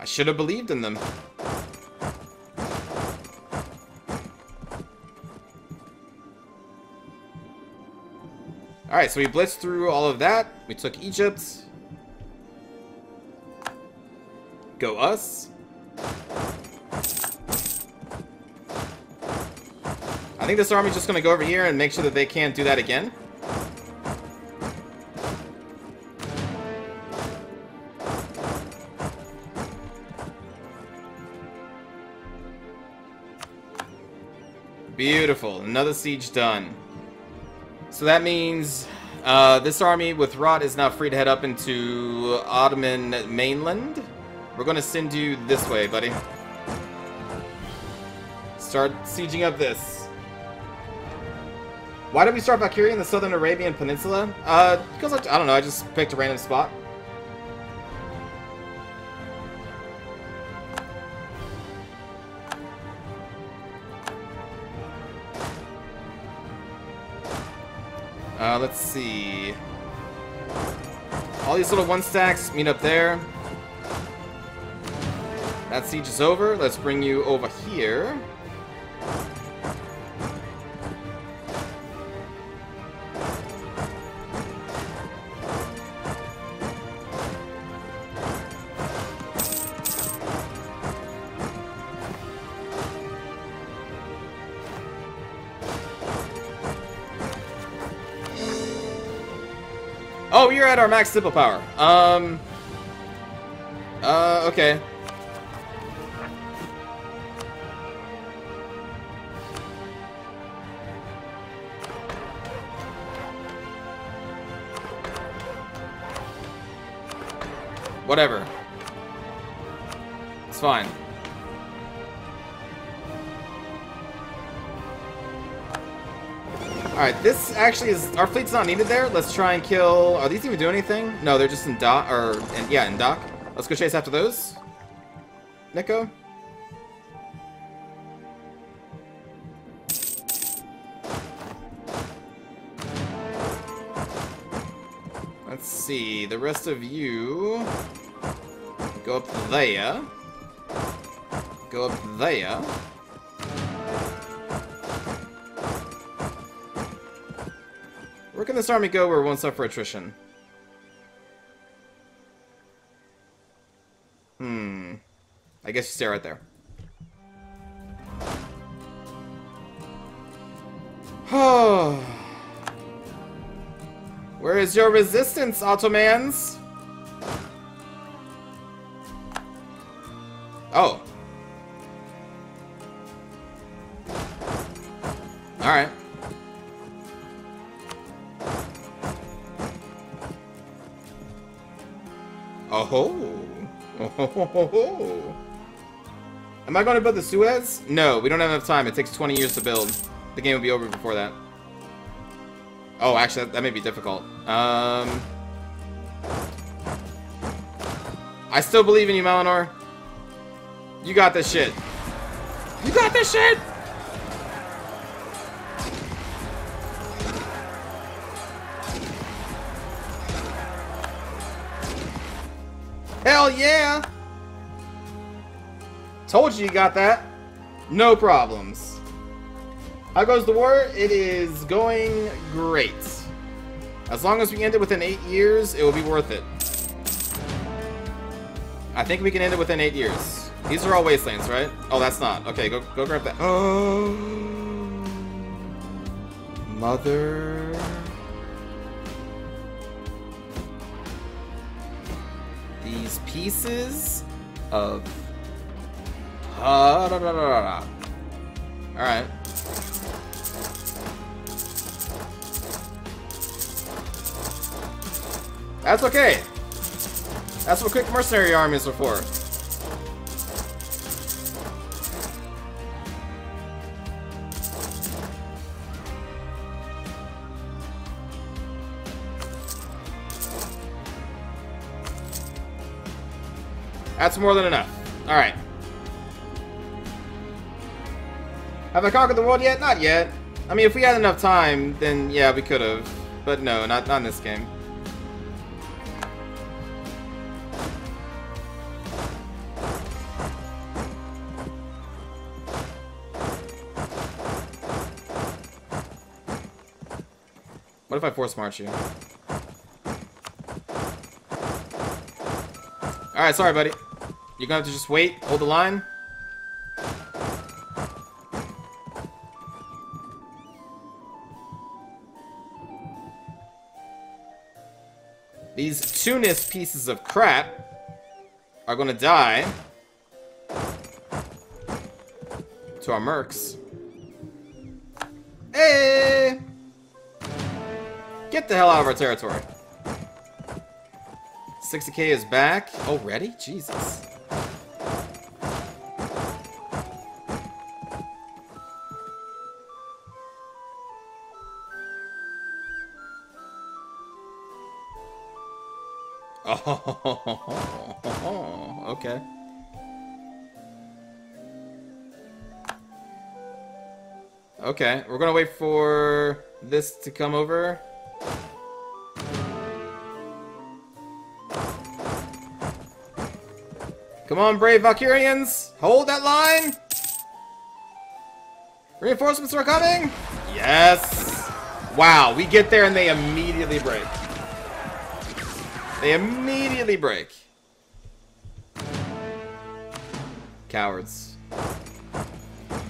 I should have believed in them. Alright, so we blitzed through all of that. We took Egypt. Go us. I think this army's just going to go over here and make sure that they can't do that again. Beautiful. Another siege done. So that means this army with Rot is now free to head up into Ottoman mainland. We're going to send you this way, buddy. Start sieging up this. Why did we start Valkyria in the southern Arabian Peninsula? Because I don't know, I just picked a random spot. Let's see. All these little one stacks meet up there. That siege is over. Let's bring you over here. Oh, we are at our max simple power. Okay. Whatever. It's fine. Alright, this actually is... Our fleet's not needed there. Let's try and kill... Are these even doing anything? No, they're just in dock... Yeah, in dock. Let's go chase after those. Nico? Let's see. The rest of you... Go up there. Go up there. Where can this army go where it won't suffer attrition? I guess you stay right there. Where is your resistance, Ottomans? Oh. Alright. Oh ho. Am I going to build the Suez? No, we don't have enough time. It takes 20 years to build. The game would be over before that. Oh, actually, that may be difficult. I still believe in you, Malinor. You got this shit. You got this shit! Hell yeah! Told you got that. No problems. How goes the war? It is going great. As long as we end it within 8 years, it will be worth it. I think we can end it within 8 years. These are all wastelands, right? Oh, that's not. Okay, go grab that. Oh, mother. These pieces of... Alright. That's okay. That's what quick mercenary armies are for. That's more than enough. Alright. Have I conquered the world yet? Not yet. I mean, if we had enough time, then yeah, we could have. But no, not in this game. What if I force march you? Alright, sorry, buddy. You're gonna have to just wait, hold the line. These Tunis pieces of crap are gonna die to our mercs. Hey! Get the hell out of our territory. 60k is back already? Jesus. Oh, okay. Okay, we're gonna wait for this to come over. Come on, brave Valkyrians! Hold that line! Reinforcements are coming! Yes! Wow, we get there and they immediately break. They immediately break. Cowards.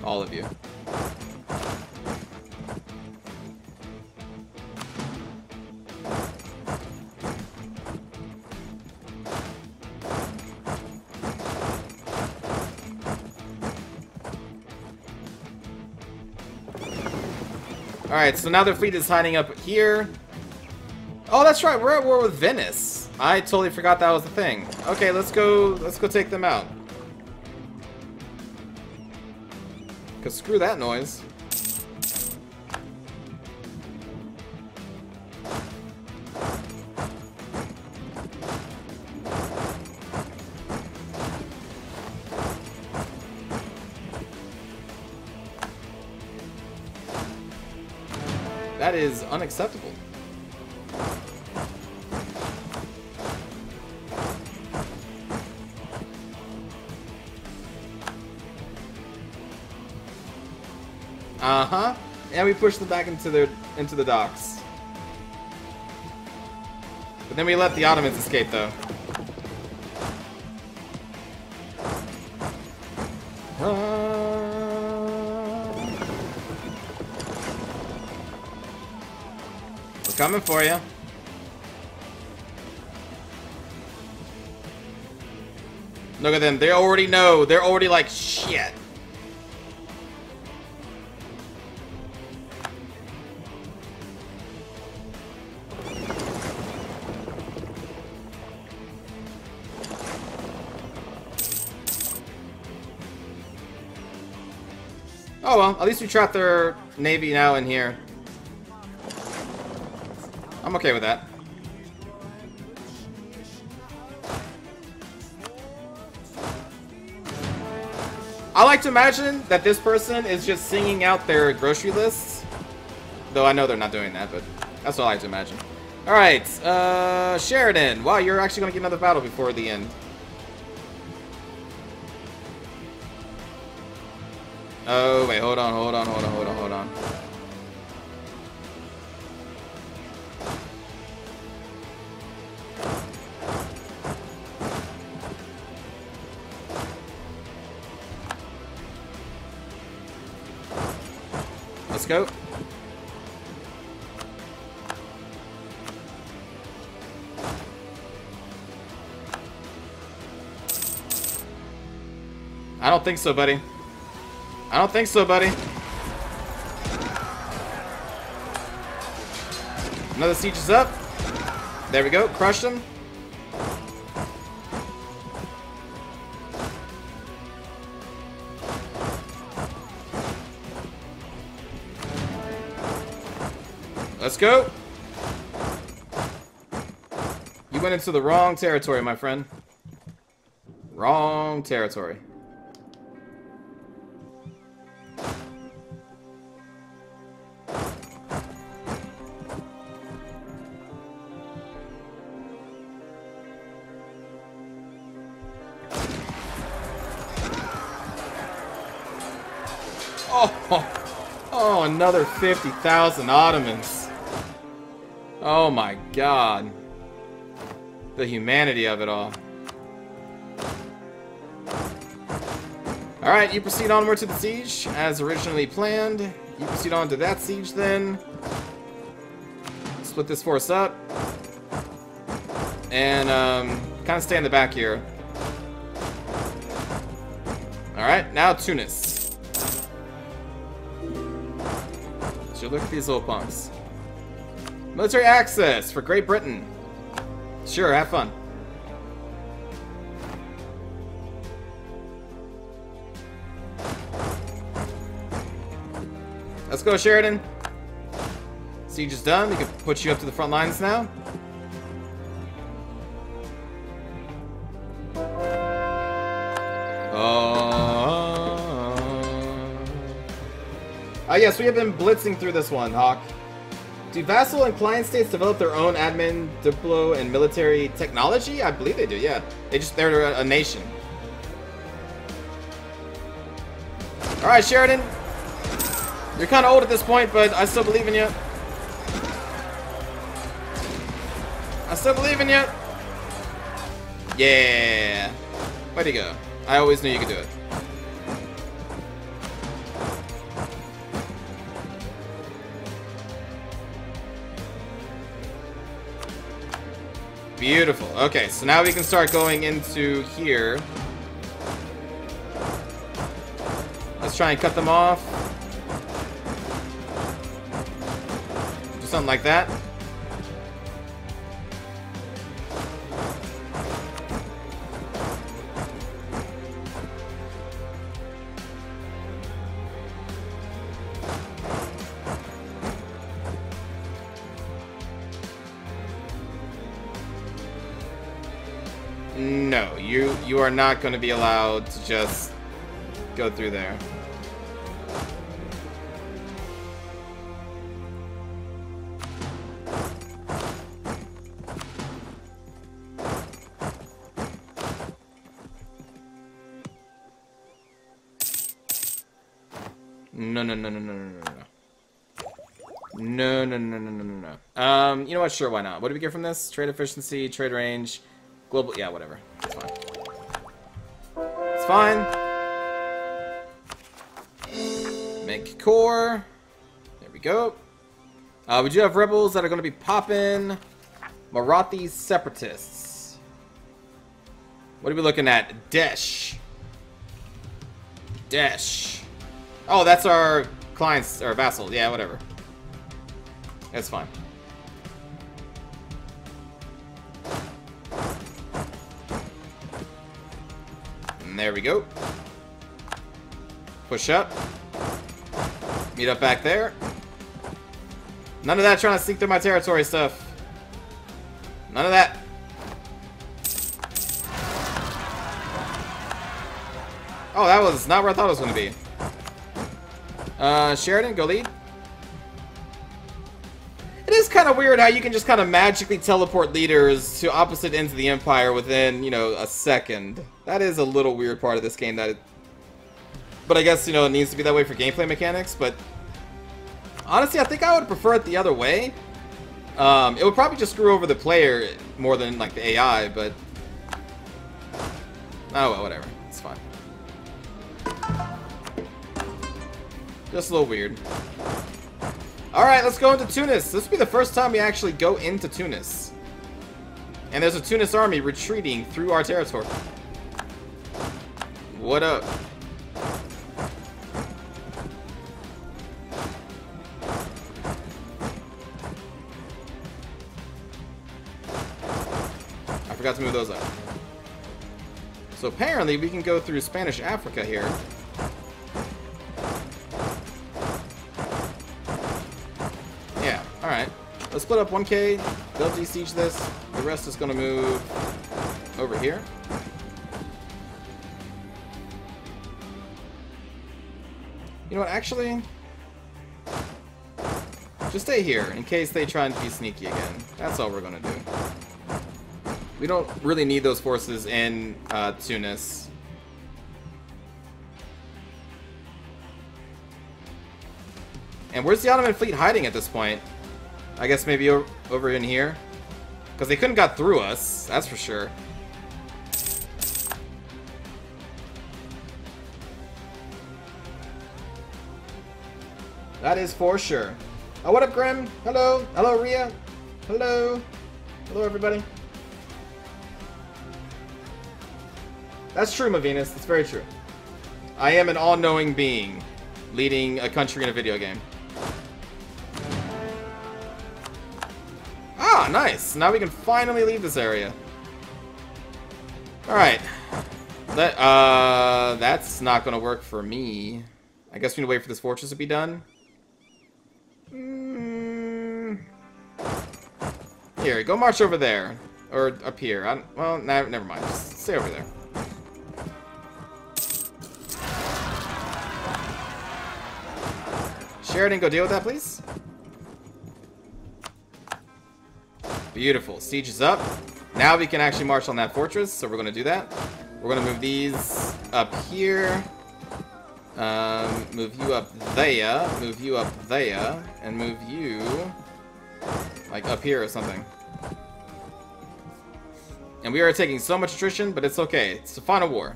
All of you. Alright, so now their fleet is hiding up here. Oh, that's right, we're at war with Venice. I totally forgot that was the thing. Okay, let's go take them out. Cause screw that noise. That is unacceptable. Uh-huh. And we push them back into the docks. But then we let the Ottomans escape though. We're coming for you. Look at them. They already know. They're already like, shit. Oh well, at least we trapped their navy now in here. I'm okay with that. I like to imagine that this person is just singing out their grocery lists. Though I know they're not doing that, but that's what I like to imagine. Alright, Sheridan. Wow, you're actually going to get another battle before the end. Oh, wait, hold on. Let's go. I don't think so, buddy. I don't think so, buddy. Another siege is up. There we go. Crush them. Let's go. You went into the wrong territory, my friend. Wrong territory. Oh, another 50,000 Ottomans. Oh my god. The humanity of it all. Alright, you proceed onward to the siege, as originally planned. You proceed on to that siege then. Split this force up. And, kind of stay in the back here. Alright, now Tunis. So look at these little punks. Military access for Great Britain. Sure, have fun. Let's go, Sheridan. Siege is done. We can put you up to the front lines now. Yes, we have been blitzing through this one, Hawk. Do vassal and client states develop their own admin, diplo, and military technology? I believe they do, yeah. They're a nation. Alright, Sheridan. You're kind of old at this point, but I still believe in you. I still believe in you. Yeah. Way to go. I always knew you could do it. Beautiful. Okay, so now we can start going into here. Let's try and cut them off. Do something like that. No, you are not going to be allowed to just go through there. No. You know what? Sure, why not? What do we get from this? Trade efficiency, trade range. Global, yeah, whatever. It's fine. It's fine. Make core. There we go. We do have rebels that are going to be popping. Marathi separatists. What are we looking at? Desh. Oh, that's our clients, or vassal. Yeah, whatever. That's fine. There we go. Push up. Meet up back there. None of that trying to sneak through my territory stuff. None of that. Oh, that was not where I thought it was going to be. Sheridan, go lead. It is kind of weird how you can just kind of magically teleport leaders to opposite ends of the Empire within, you know, a second. That is a little weird part of this game that... But I guess, you know, it needs to be that way for gameplay mechanics, but... Honestly, I think I would prefer it the other way. It would probably just screw over the player more than, like, the AI, but... Oh, well, whatever. It's fine. Just a little weird. Alright, let's go into Tunis. This will be the first time we actually go into Tunis. And there's a Tunis army retreating through our territory. What up? I forgot to move those up. So apparently we can go through Spanish Africa here. Let's split up 1K, they'll de-siege this, the rest is going to move over here. You know what, actually, just stay here in case they try and be sneaky again. That's all we're going to do. We don't really need those forces in Tunis. And where's the Ottoman fleet hiding at this point? I guess maybe over in here. Because they couldn't got through us, that's for sure. That is for sure. Oh, what up, Grim? Hello. Hello, Rhea. Hello. Hello, everybody. That's true, Mavinus. That's very true. I am an all-knowing being leading a country in a video game. Ah, nice. Now we can finally leave this area. Alright. That's not going to work for me. I guess we need to wait for this fortress to be done. Here, go march over there. Or up here. Well, never mind. Just stay over there. Sheridan, go deal with that, please. Beautiful. Siege is up. Now we can actually march on that fortress, so we're going to do that. We're going to move these up here. Move you up there. Move you up there. And move you... like, up here or something. And we are taking so much attrition, but it's okay. It's the final war.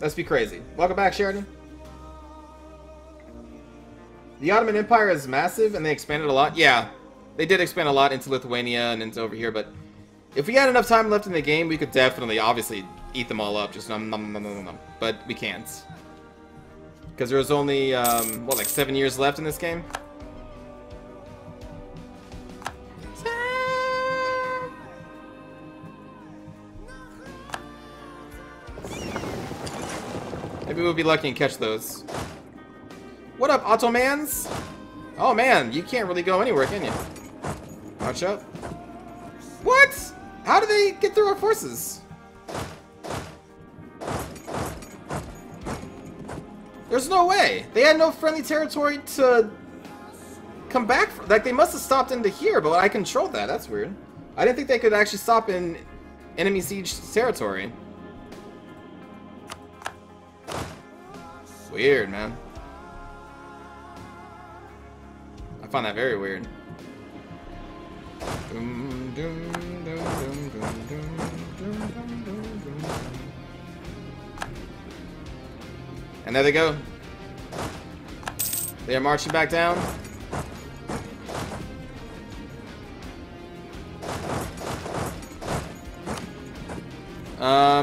Let's be crazy. Welcome back, Sheridan. The Ottoman Empire is massive, and they expanded a lot. Yeah, they did expand a lot into Lithuania and into over here, but... if we had enough time left in the game, we could definitely, obviously, eat them all up. Just nom nom nom nom nom. But we can't. Because there was only, what, like 7 years left in this game? Maybe we'll be lucky and catch those. What up, Ottomans? Oh man, you can't really go anywhere, can you? Watch up. What? How do they get through our forces? There's no way. They had no friendly territory to come back from. Like, they must have stopped into here, but I controlled that. That's weird. I didn't think they could actually stop in enemy siege territory. Weird, man. I find that very weird. And there they go. They are marching back down.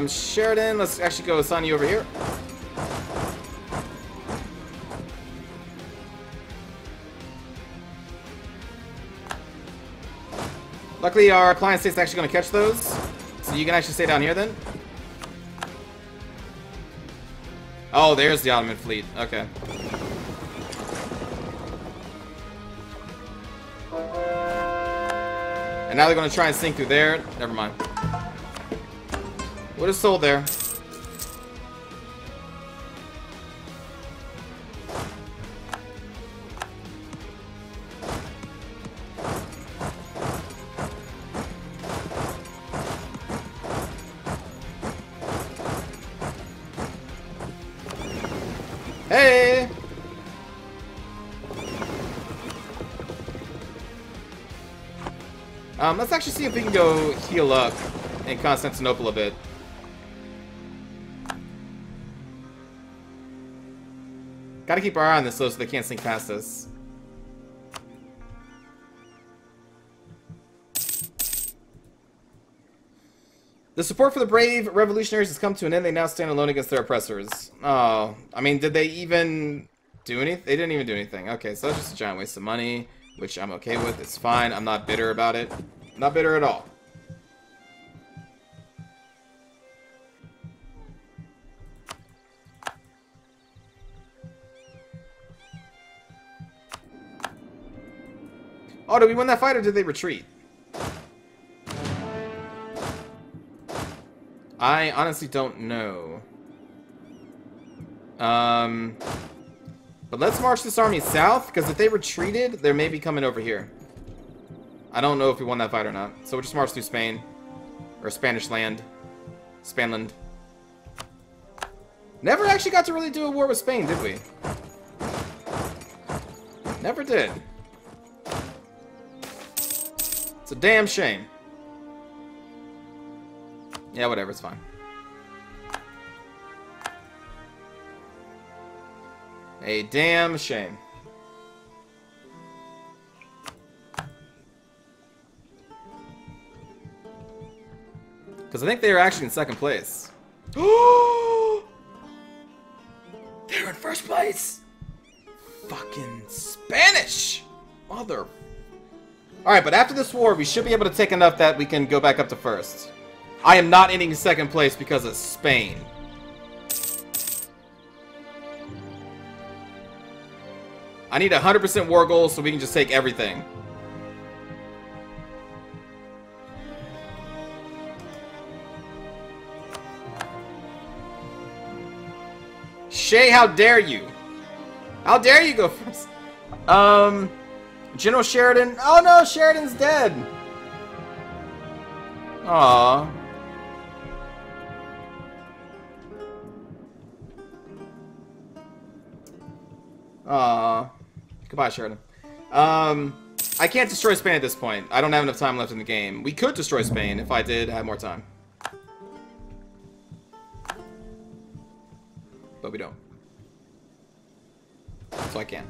Sheridan, let's actually go assign you over here. Luckily, our client state's actually going to catch those, so you can actually stay down here then. Oh, there's the Ottoman fleet. Okay. And now they're going to try and sink through there. Never mind. Would have sold there. Hey! Let's actually see if we can go heal up in Constantinople a bit. Gotta keep our eye on this though so they can't sink past us. The support for the brave revolutionaries has come to an end. They now stand alone against their oppressors. Oh, I mean, did they even do anything? They didn't even do anything. Okay, so that's just a giant waste of money, which I'm okay with. It's fine. I'm not bitter about it. Not bitter at all. Oh, did we win that fight or did they retreat? I honestly don't know. But let's march this army south, because if they retreated, they may be coming over here. I don't know if we won that fight or not. So we'll just march through Spain. Or Spanish land. Spanland. Never actually got to really do a war with Spain, did we? Never did. It's a damn shame. Yeah, whatever, it's fine. A damn shame. Because I think they were actually in second place. They're in first place! Fucking Spanish! Mother. Alright, but after this war, we should be able to take enough that we can go back up to first. I am not ending in second place because of Spain. I need 100% war goals so we can just take everything. Shay, how dare you? How dare you go first? General Sheridan. Oh no, Sheridan's dead. Aww. Aww. Goodbye, Sheridan. I can't destroy Spain at this point. I don't have enough time left in the game. We could destroy Spain if I did have more time. But we don't. So I can't.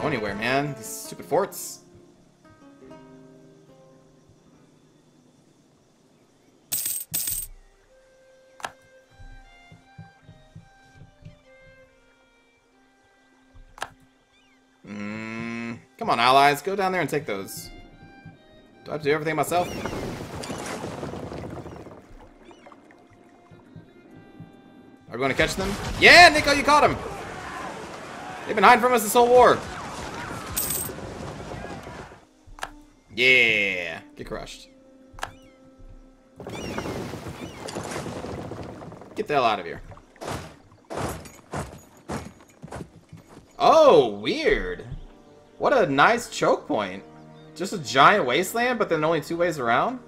Go anywhere, man. These stupid forts. Come on, allies. Go down there and take those. Do I have to do everything myself? Are we going to catch them? Yeah, Nico, you caught him! They've been hiding from us this whole war. Yeah, get crushed. Get the hell out of here. Oh, weird. What a nice choke point. Just a giant wasteland, but then only two ways around?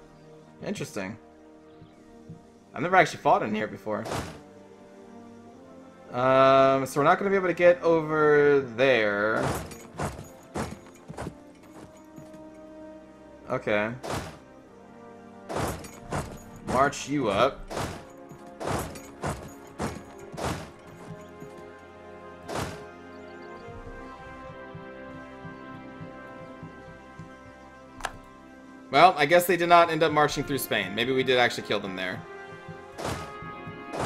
Interesting. I've never actually fought in here before. So we're not going to be able to get over there. Okay. March you up. Well, I guess they did not end up marching through Spain. Maybe we did actually kill them there.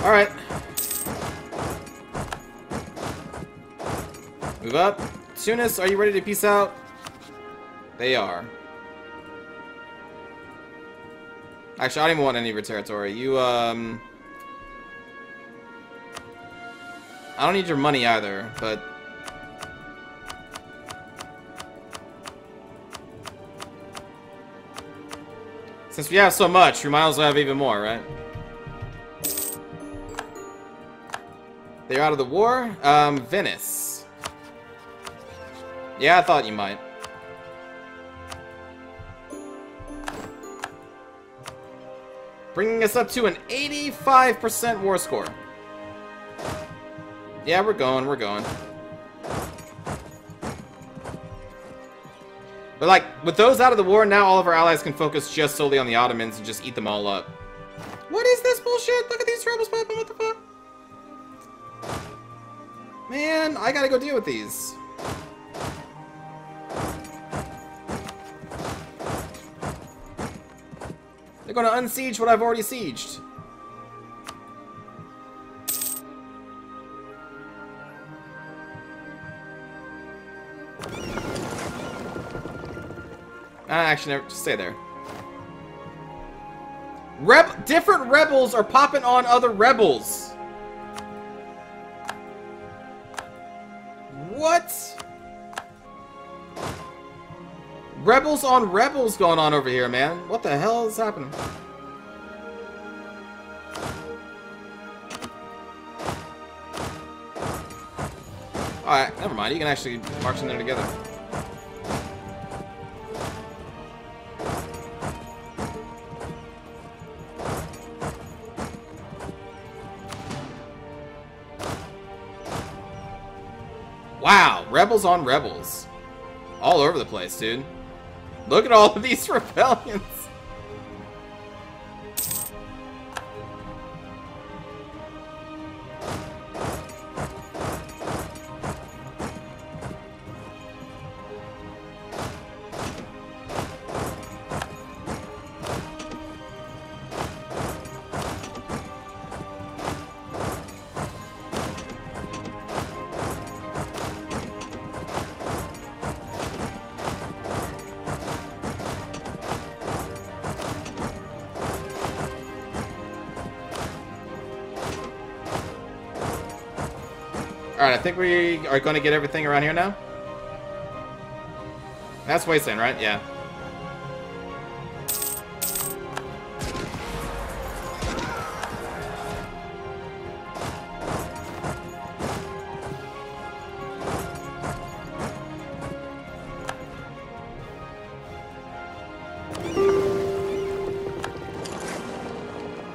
Alright. Move up. Tunis, are you ready to peace out? They are. Actually, I don't even want any of your territory. You, I don't need your money either, but... Since we have so much, we might as well have even more, right? They're out of the war. Venice. Yeah, I thought you might. Bringing us up to an 85% war score. Yeah, we're going, we're going. But, like, with those out of the war, now all of our allies can focus just solely on the Ottomans and just eat them all up. What is this bullshit? Look at these rebels popping, what the fuck? Man, I gotta go deal with these. They're gonna unsiege what I've already sieged. Actually, never, just stay there. Different rebels are popping on other rebels. What? Rebels on rebels going on over here, man. What the hell is happening? All right, never mind. You can actually march in there together. Wow, rebels on rebels. All over the place, dude. Look at all of these rebellions. Alright, I think we are going to get everything around here now. That's wasteland, right? Yeah.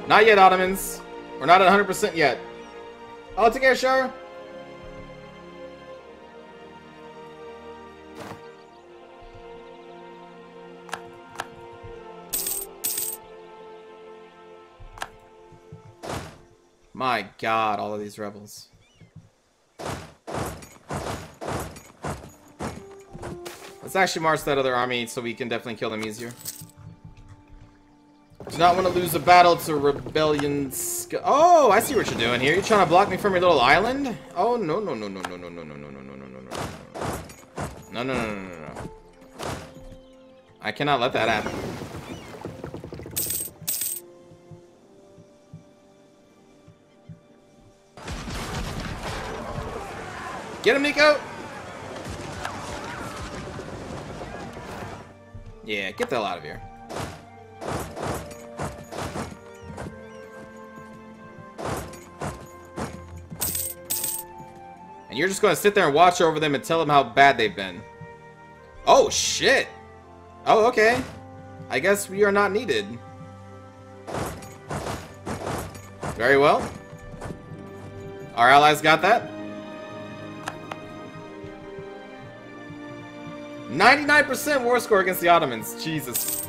Not yet, Ottomans. We're not at 100% yet. Oh, take care, Shar. My God, all of these rebels. Let's actually march that other army so we can definitely kill them easier. Do not want to lose a battle to rebellion. Oh, I see what you're doing here. You're trying to block me from your little island? Oh, no, no, no, no, no, no, no, no, no, no, no, no, no, no, no, no, no. I cannot let that happen. Get him, Nico! Yeah, get the hell out of here. And you're just gonna sit there and watch over them and tell them how bad they've been. Oh, shit! Oh, okay. I guess we are not needed. Very well. Our allies got that. 99% war score against the Ottomans. Jesus.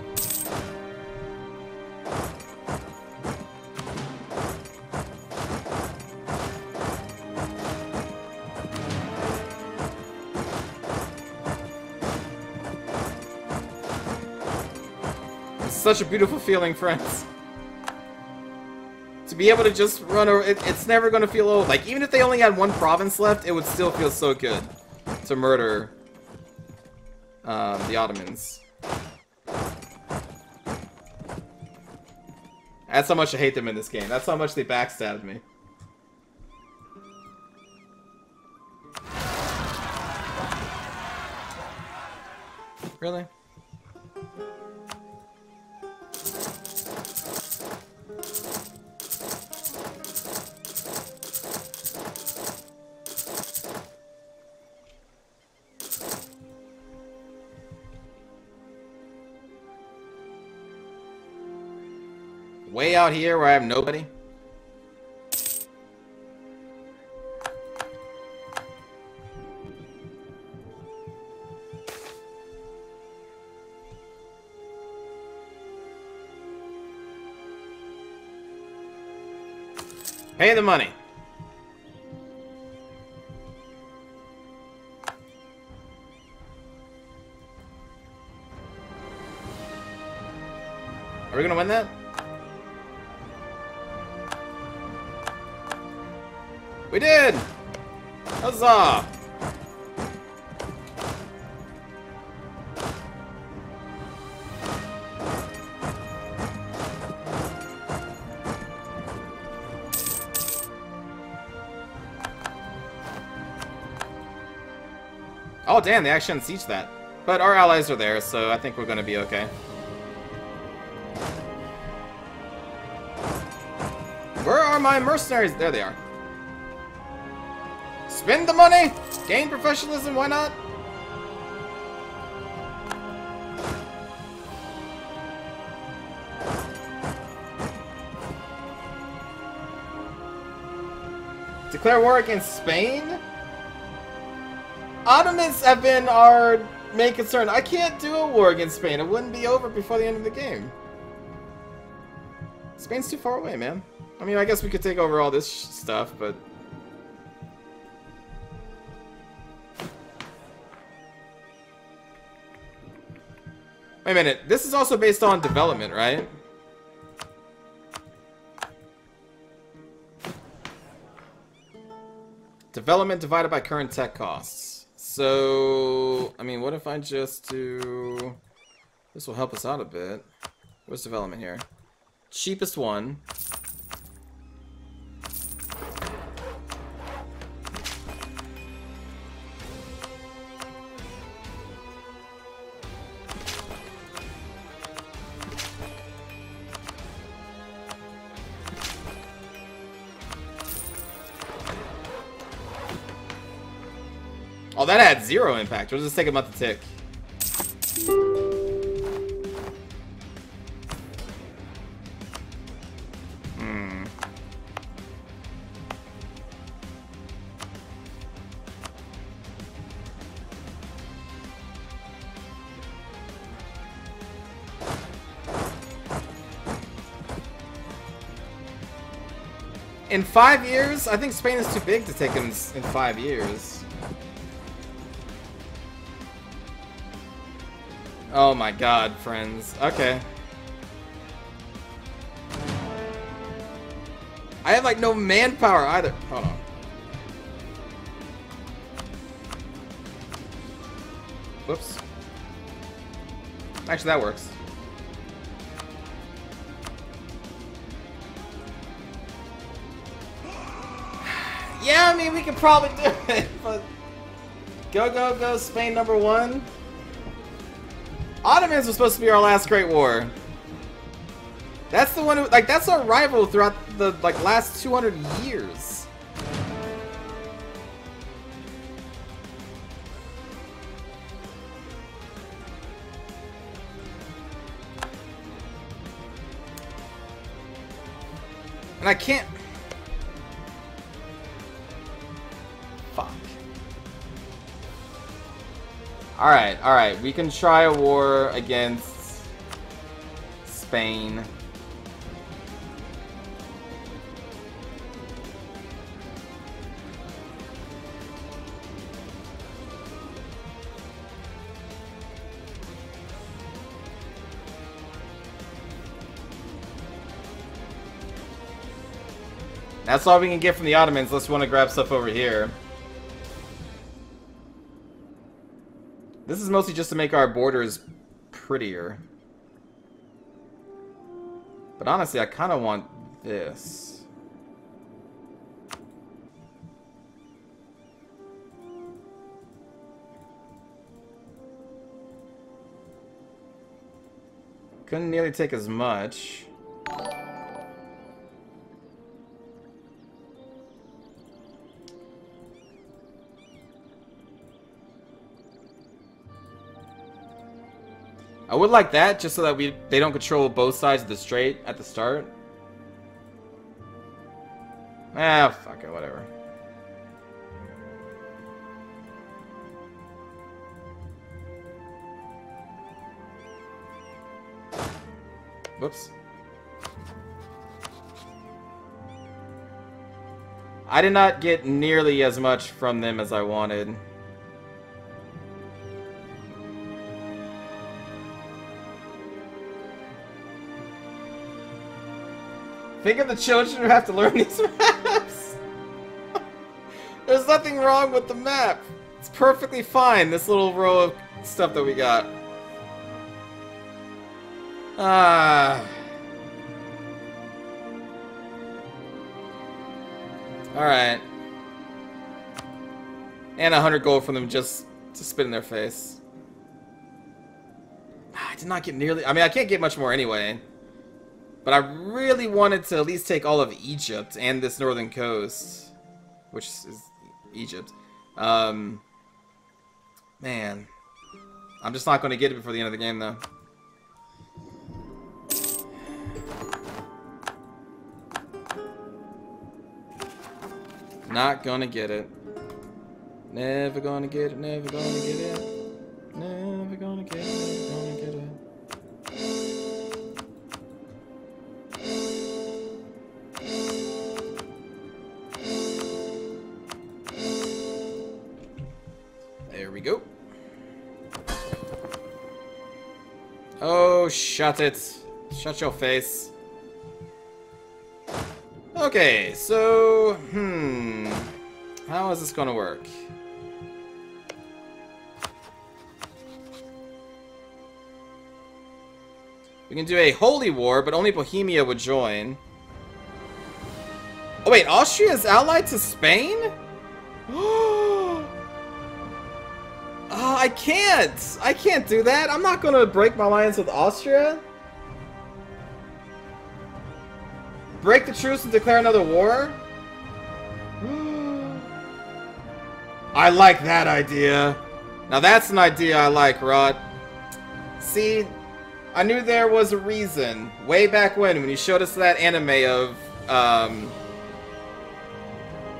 It's such a beautiful feeling, friends. To be able to just run over... It's never going to feel old. Like, even if they only had one province left, it would still feel so good to murder... the Ottomans. That's how much I hate them in this game. That's how much they backstabbed me. Really? Way out here where I have nobody. Pay the money. Are we gonna win that? We did! Huzzah! Oh damn, they actually unseized that. But our allies are there, so I think we're gonna be okay. Where are my mercenaries? There they are. Spend the money! Gain professionalism, why not? Declare war against Spain? Ottomans have been our main concern. I can't do a war against Spain. It wouldn't be over before the end of the game. Spain's too far away, man. I mean, I guess we could take over all this stuff, but... Wait a minute, this is also based on development, right? Development divided by current tech costs. So, I mean, what if I just do... This will help us out a bit. What's development here? Cheapest one. Oh, that had zero impact. We'll just take him out the tick. Hmm. In 5 years? I think Spain is too big to take him in 5 years. Oh my god, friends. Okay. I have like no manpower either. Hold on. Whoops. Actually, that works. Yeah, I mean, we could probably do it, but... Go, go, go, Spain #1. Ottomans was supposed to be our last great war. That's the one who, like, that's our rival throughout the, like, last 200 years. And I can't... Alright, alright, we can try a war against Spain. That's all we can get from the Ottomans, unless we want to grab stuff over here. This is mostly just to make our borders prettier. But honestly, I kind of want this. Couldn't nearly take as much. I would like that, just so that they don't control both sides of the strait at the start. Ah, fuck it, whatever. Whoops. I did not get nearly as much from them as I wanted. Think of the children who have to learn these maps! There's nothing wrong with the map! It's perfectly fine, this little row of stuff that we got. Ah. Alright. And 100 gold from them just to spit in their face. I did not get nearly... I mean, I can't get much more anyway. But I really wanted to at least take all of Egypt and this northern coast, which is Egypt. Man, I'm just not going to get it before the end of the game, though. Not going to get it. Never gonna get it, never gonna get it. Never gonna get it, never gonna get it. There we go. Oh, shut it. Shut your face. Okay, so, how is this gonna work? We can do a holy war, but only Bohemia would join. Oh wait, Austria is allied to Spain? Oh, I can't! I can't do that! I'm not gonna break my alliance with Austria. Break the truce and declare another war? I like that idea. Now that's an idea I like, Rod. See, I knew there was a reason. Way back when you showed us that anime of,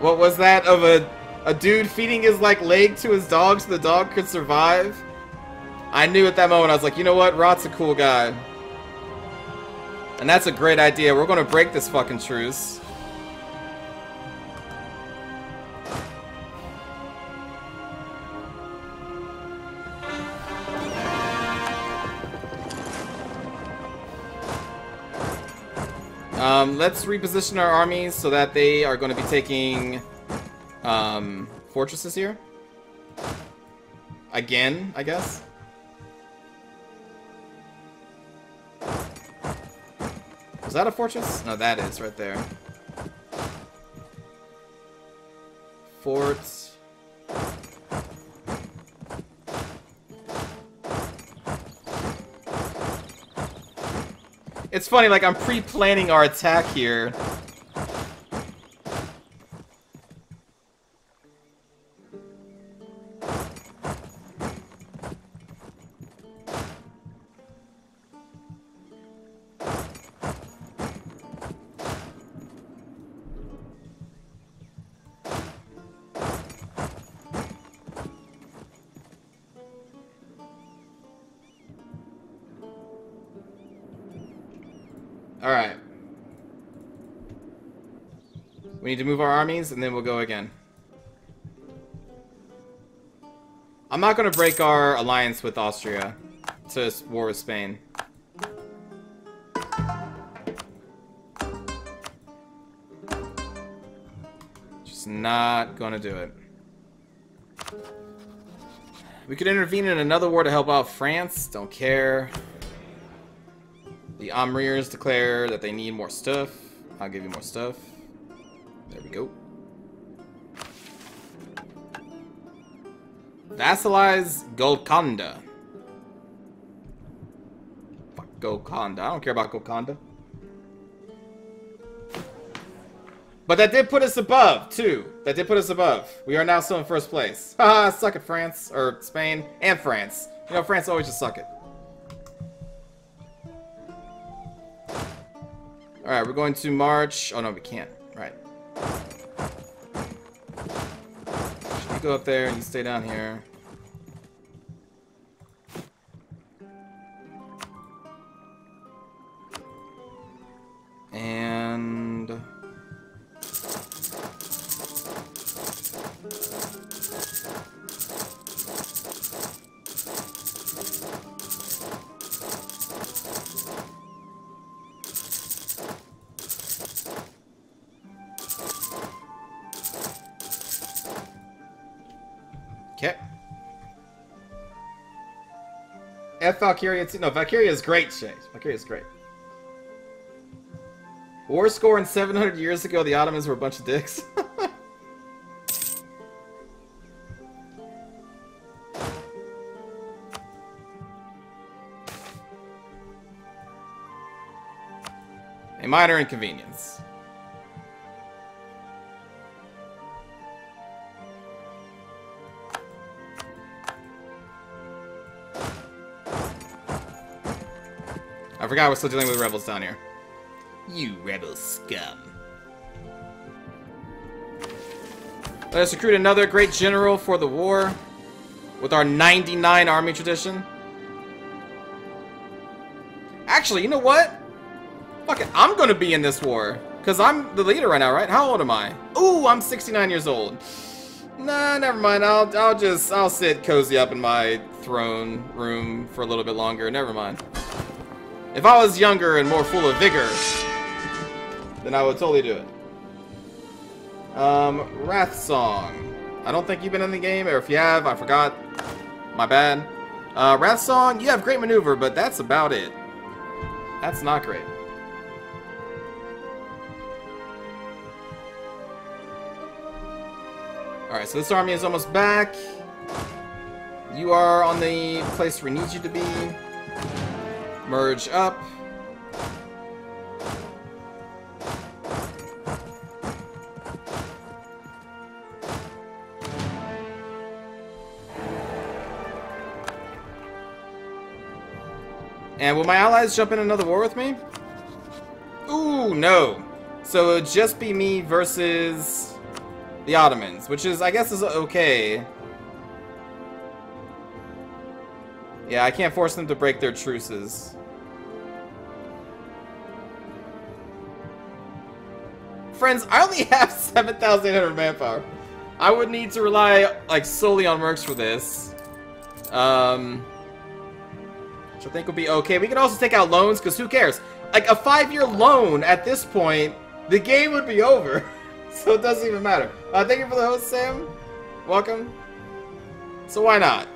what was that? Of a dude feeding his, like, leg to his dog so the dog could survive? I knew at that moment, I was like, you know what? Rod's a cool guy. And that's a great idea. We're gonna break this fucking truce. Let's reposition our armies so that they are going to be taking fortresses here. Again, I guess. Is that a fortress? No, that is right there. Forts. It's funny, like, I'm pre-planning our attack here. Alright. We need to move our armies, and then we'll go again. I'm not going to break our alliance with Austria to war with Spain. Just not going to do it. We could intervene in another war to help out France. Don't care. The Omriers declare that they need more stuff. I'll give you more stuff. There we go. Vassalize Golconda. Fuck Golconda. I don't care about Golconda. But that did put us above, too. That did put us above. We are now still in first place. Haha, suck it, France. Or Spain and France. You know, France always just suck it. Alright, we're going to march. Oh no, we can't. Right. You go up there and you stay down here. And F Valkyria, no, Valkyria is great, Shay. Valkyria is great. War score and 700 years ago, the Ottomans were a bunch of dicks. A minor inconvenience. I forgot we're still dealing with rebels down here. You rebel scum. Let us recruit another great general for the war with our 99 army tradition. Actually, you know what? Fuck it, I'm gonna be in this war. Because I'm the leader right now, right? How old am I? Ooh, I'm 69 years old. Nah, never mind. I'll sit cozy up in my throne room for a little bit longer. Never mind. If I was younger and more full of vigor, then I would totally do it. Wrathsong. I don't think you've been in the game, or if you have, I forgot. My bad. Wrathsong, you have great maneuver, but that's about it. That's not great. Alright, so this army is almost back. You are on the place we need you to be. Merge up. And will my allies jump in another war with me? Ooh, no. So it would just be me versus the Ottomans, which is, I guess, is okay. Yeah, I can't force them to break their truces. Friends, I only have 7,800 manpower. I would need to rely, like, solely on mercs for this. Which I think will be okay. We can also take out loans, because who cares? Like, a 5-year loan at this point, the game would be over. So it doesn't even matter. Thank you for the host, Sam. Welcome. So why not?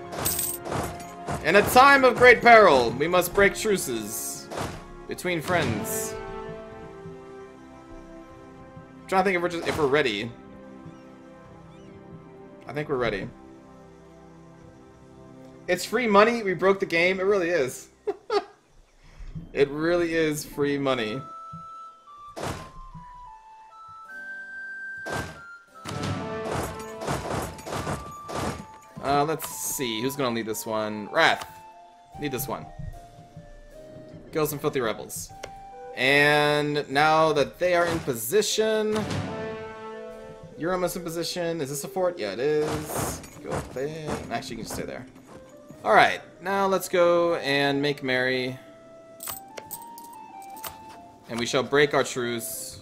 In a time of great peril, we must break truces between friends. I'm trying to think if we're ready. I think we're ready. It's free money. We broke the game. It really is. It really is free money. Let's see. Who's gonna lead this one? Wrath. Lead this one. Kill some filthy rebels. And now that they are in position... You're almost in position. Is this a fort? Yeah, it is. Go up there. Actually, you can just stay there. Alright. Now let's go and make merry. And we shall break our truce.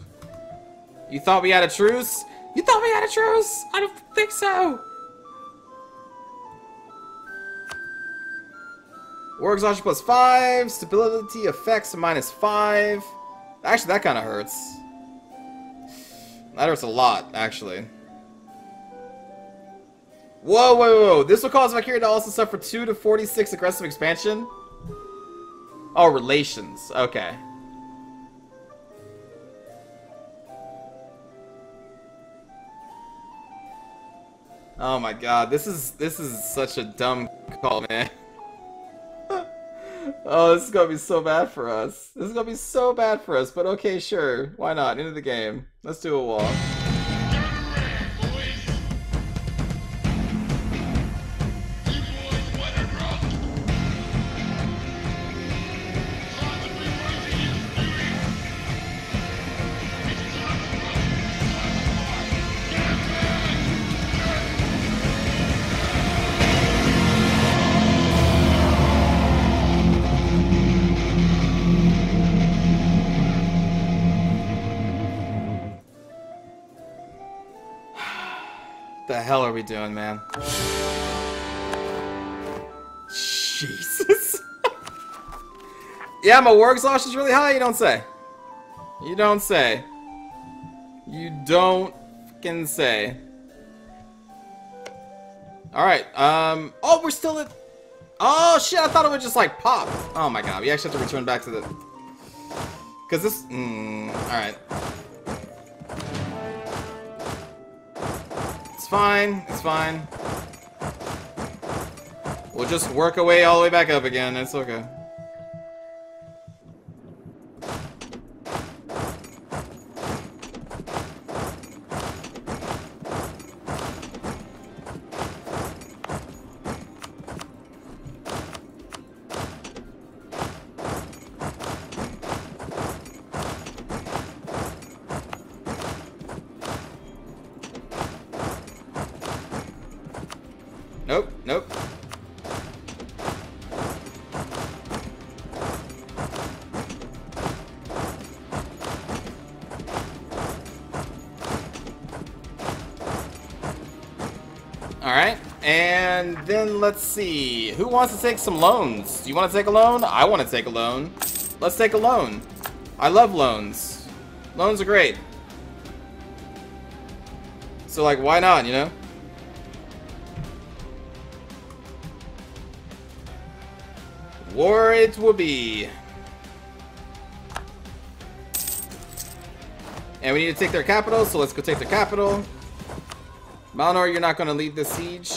You thought we had a truce? You thought we had a truce? I don't think so! War exhaustion plus 5, stability effects minus 5. Actually, that kind of hurts. That hurts a lot, actually. Whoa, whoa, whoa. This will cause Valkyria to also suffer 2 to 46 aggressive expansion? Oh, relations. Okay. Oh my god, this is such a dumb call, man. Oh, this is gonna be so bad for us. This is gonna be so bad for us, but okay, sure. Why not? Into the game. Let's do a wall. Hell are we doing, man? Jesus. Yeah, my war exhaustion is really high. You don't say. You don't say. You don't fucking say. All right. Oh, we're still at. Oh shit! I thought it would just like pop. Oh my god. We actually have to return back to the. Cause this. All right. It's fine, it's fine. We'll just work our way all the way back up again, it's okay. Nope. Alright, and then let's see. Who wants to take some loans? Do you want to take a loan? I want to take a loan. Let's take a loan. I love loans. Loans are great. So, like, why not, you know? War it will be. And we need to take their capital, so let's go take their capital. Malinor, you're not going to lead this siege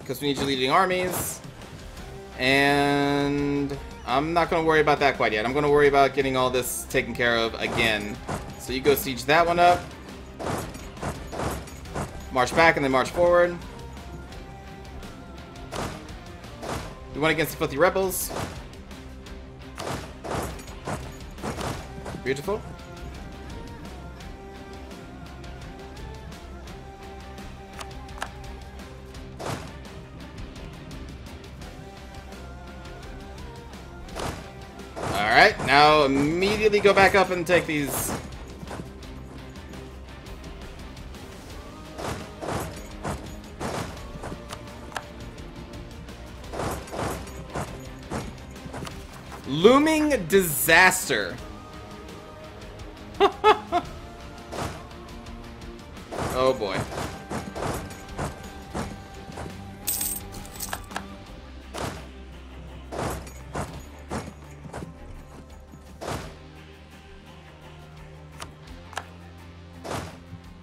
because we need you leading armies. And I'm not going to worry about that quite yet. I'm going to worry about getting all this taken care of again. So you go siege that one up. March back and then march forward. We went against the filthy rebels. Beautiful. Alright, now immediately go back up and take these. Looming disaster. Oh boy.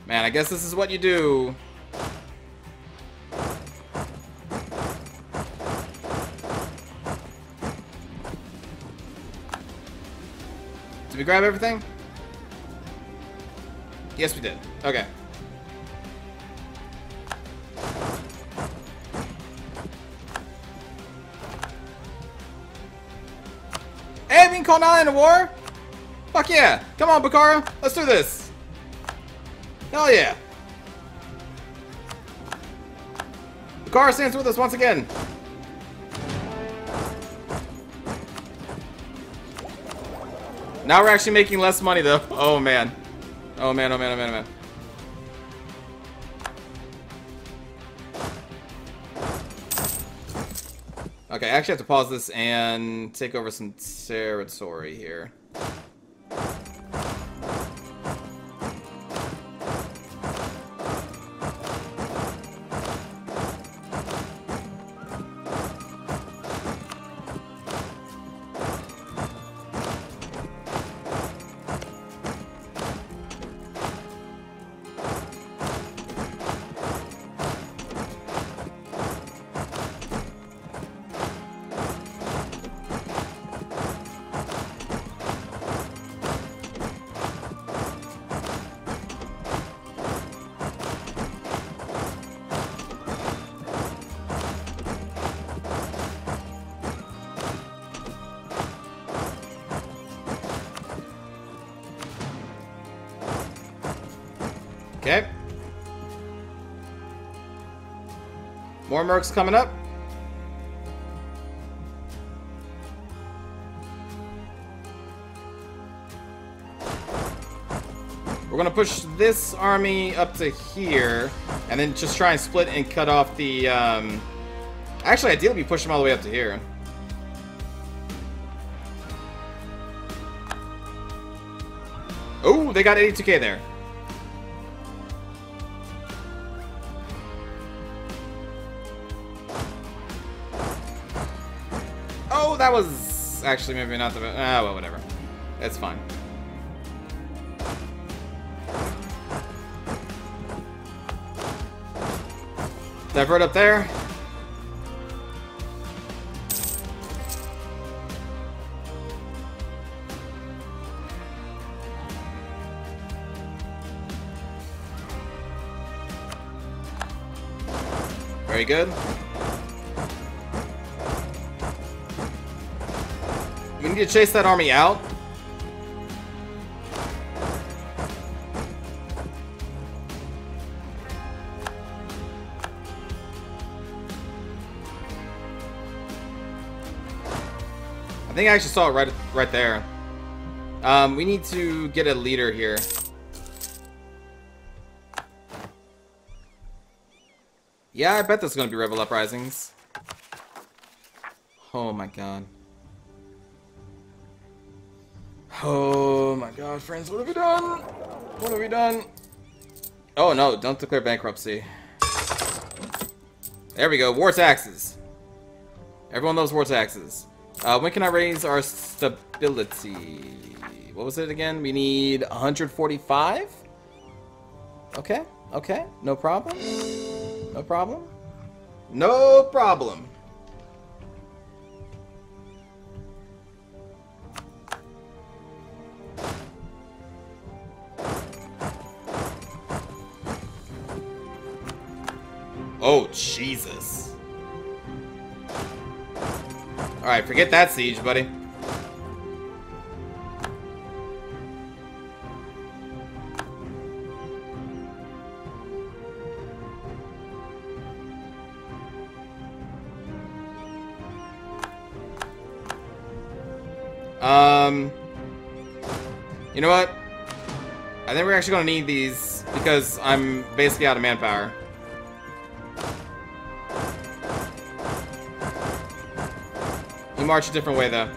Man, I guess this is what you do. Did we grab everything? Yes, we did. Okay. Hey, we can call Nala into war? Fuck yeah. Come on, Bukhara. Let's do this. Hell yeah! Bukhara stands with us once again! Now we're actually making less money though. Oh man. Oh man, oh man, oh man, oh man. Okay, I actually have to pause this and take over some territory here. Okay. More mercs coming up. We're going to push this army up to here and then just try and split and cut off the... Actually, ideally, we push them all the way up to here. Oh, they got 82k there. That was actually maybe not the best. Ah, well, whatever. That's fine. Divert up there. Very good. We need to chase that army out. I think I actually saw it right there. We need to get a leader here. Yeah, I bet there's gonna be rebel uprisings. Oh my god. Oh my god, friends, what have we done? What have we done? Oh no, don't declare bankruptcy. There we go, war taxes. Everyone loves war taxes. When can I raise our stability? What was it again? We need 145? Okay, okay, no problem. No problem. No problem. Oh, Jesus. Alright, forget that siege, buddy. You know what? I think we're actually gonna need these because I'm basically out of manpower. We march a different way, though.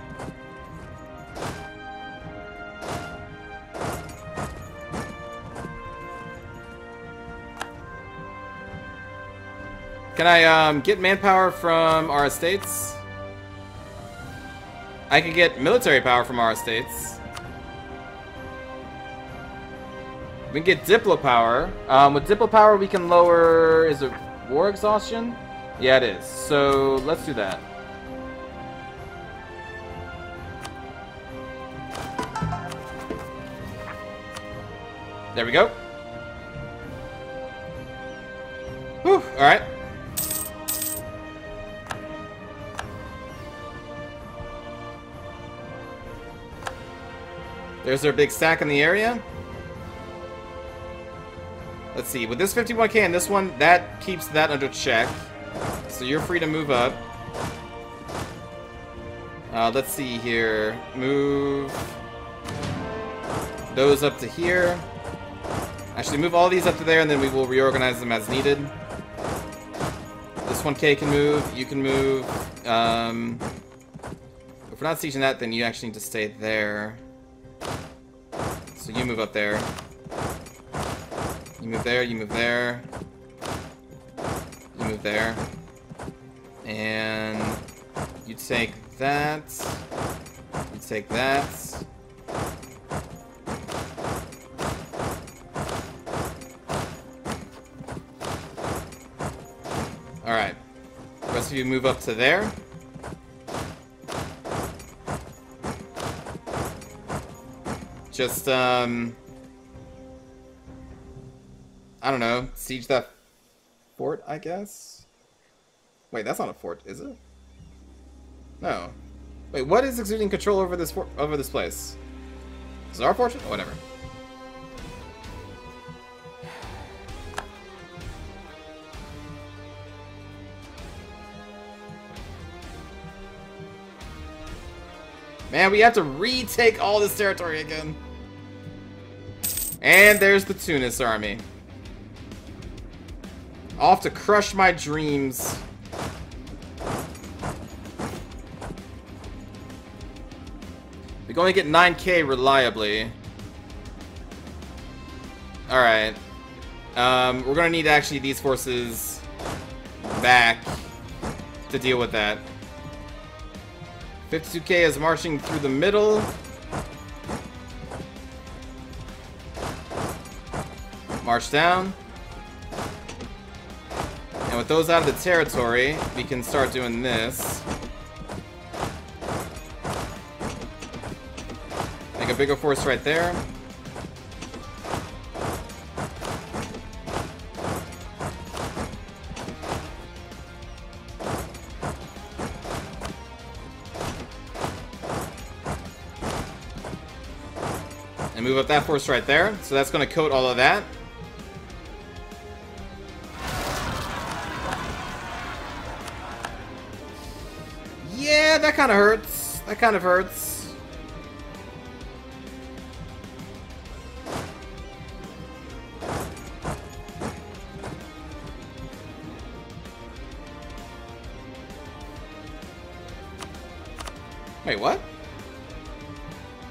Can I get manpower from our estates? I can get military power from our estates. We can get Diplo power. With Diplo power, we can lower... Is it war exhaustion? Yeah, it is. So, let's do that. There we go. Whew, all right. There's our big stack in the area. Let's see, with this 51k and this one, that keeps that under check. So you're free to move up. Let's see here. Move those up to here. Actually, move all these up to there, and then we will reorganize them as needed. This 1k can move. You can move. If we're not sieging that, then you actually need to stay there. So you move up there. You move there. You move there. You move there. And you take that. You take that. Alright, the rest of you move up to there. Just, I don't know, siege that fort, I guess? Wait, that's not a fort, is it? No. Wait, what is exuding control over this place? Is it our fortune? Oh, whatever. Man, we have to retake all this territory again. And there's the Tunis army. Off to crush my dreams. We're going to get 9k reliably. Alright. We're going to need actually these forces back to deal with that. 52k is marching through the middle. March down. And with those out of the territory, we can start doing this. Make a bigger force right there. Move up that force right there. So that's going to coat all of that. Yeah, that kind of hurts. That That kind of hurts. Wait, what?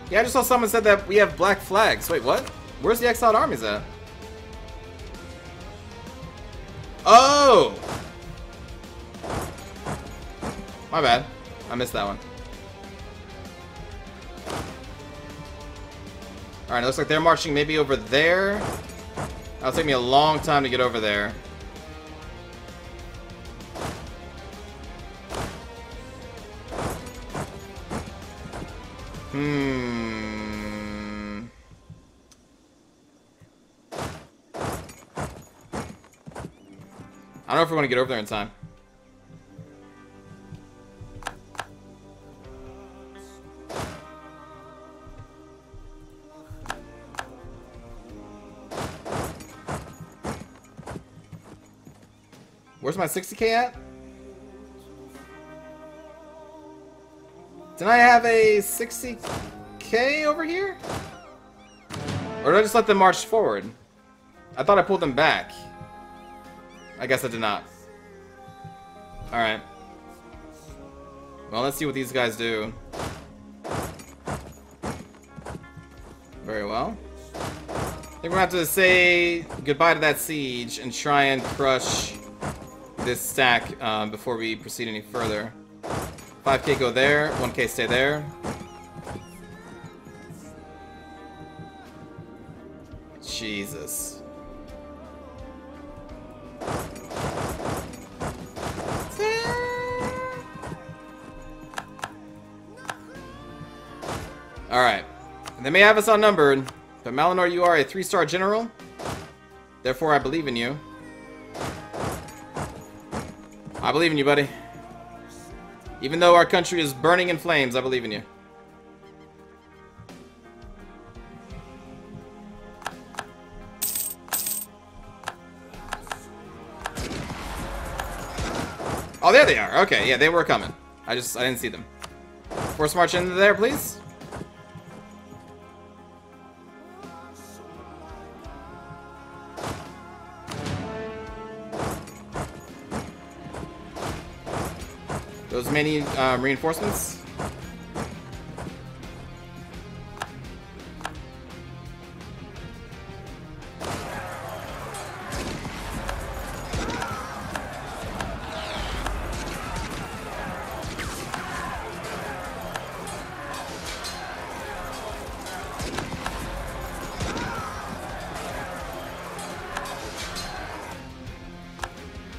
Yeah, I just saw someone said that we have black flags. Wait, what? Where's the exiled armies at? Oh! My bad. I missed that one. Alright, it looks like they're marching maybe over there. That'll take me a long time to get over there. I don't know if we're going to get over there in time. Where's my 60k at? Didn't I have a 60k over here? Or did I just let them march forward? I thought I pulled them back. I guess I did not. Alright. Well, let's see what these guys do. Very well. I think we're gonna have to say goodbye to that siege and try and crush this stack before we proceed any further. 5k go there, 1k stay there. Jesus. Alright, they may have us outnumbered, but Malinor, you are a 3-star general, therefore I believe in you. I believe in you, buddy. Even though our country is burning in flames, I believe in you. Oh, there they are. Okay, yeah, they were coming. I didn't see them. Force march into there, please. Those many reinforcements.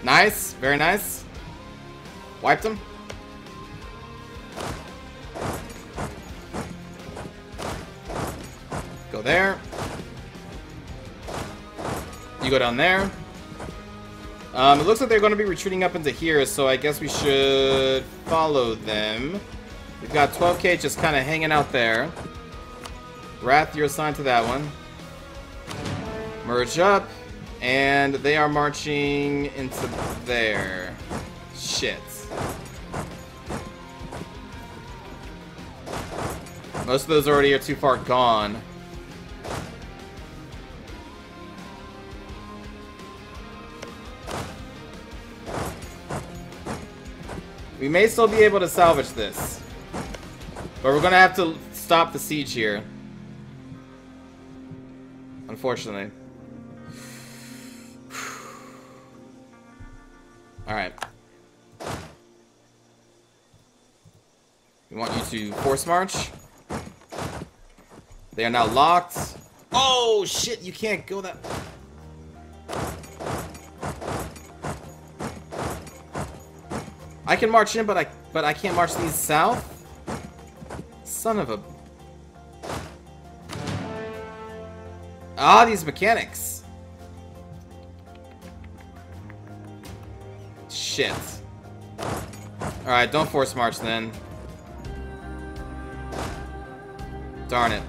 Nice, very nice. Wiped them. Go there. You go down there. It looks like they're going to be retreating up into here, so I guess we should follow them. We've got 12k just kind of hanging out there. Wrath, you're assigned to that one. Merge up. And they are marching into there. Shit. Most of those already are too far gone. We may still be able to salvage this. But we're gonna have to stop the siege here. Unfortunately. Alright. We want you to force march. They are now locked. Oh shit, you can't go that. I can march in, but I can't march these south? Son of a. Ah, these mechanics. Shit. Alright, don't force march then. Darn it.